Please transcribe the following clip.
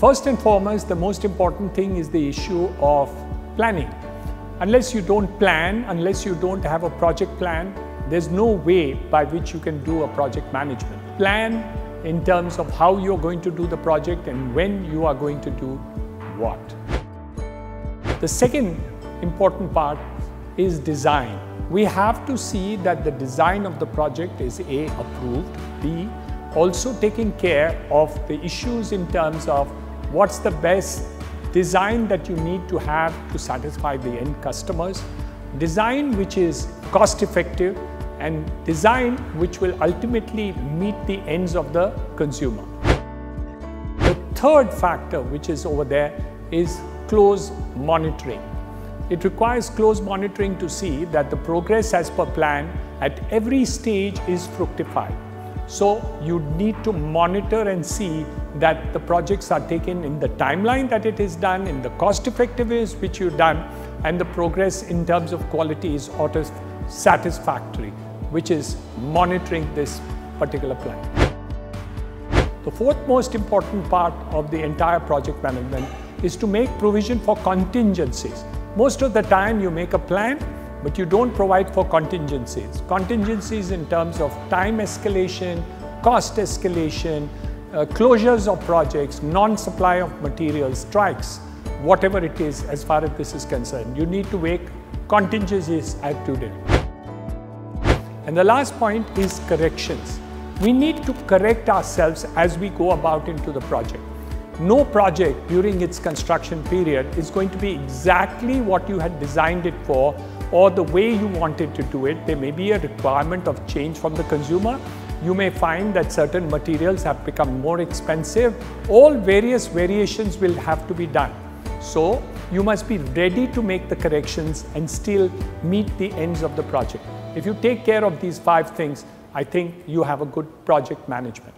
First and foremost, the most important thing is the issue of planning. Unless you don't plan, unless you don't have a project plan, there's no way by which you can do a project management. Plan in terms of how you're going to do the project and when you are going to do what. The second important part is design. We have to see that the design of the project is A, approved, B, also taking care of the issues in terms of what's the best design that you need to have to satisfy the end customers, design which is cost effective, and design which will ultimately meet the ends of the consumer. The third factor which is over there is close monitoring. It requires close monitoring to see that the progress as per plan at every stage is fructified. So you need to monitor and see that the projects are taken in the timeline that it is done, in the cost effectiveness which you've done, and the progress in terms of quality is satisfactory, which is monitoring this particular plan. The fourth most important part of the entire project management is to make provision for contingencies. Most of the time you make a plan, but you don't provide for contingencies. Contingencies in terms of time escalation, cost escalation, closures of projects, non-supply of materials, strikes, whatever it is as far as this is concerned. You need to make contingencies at today. And the last point is corrections. We need to correct ourselves as we go about into the project. No project during its construction period is going to be exactly what you had designed it for or the way you wanted to do it. There may be a requirement of change from the consumer. You may find that certain materials have become more expensive. All various variations will have to be done. So you must be ready to make the corrections and still meet the ends of the project. If you take care of these 5 things, I think you have a good project management.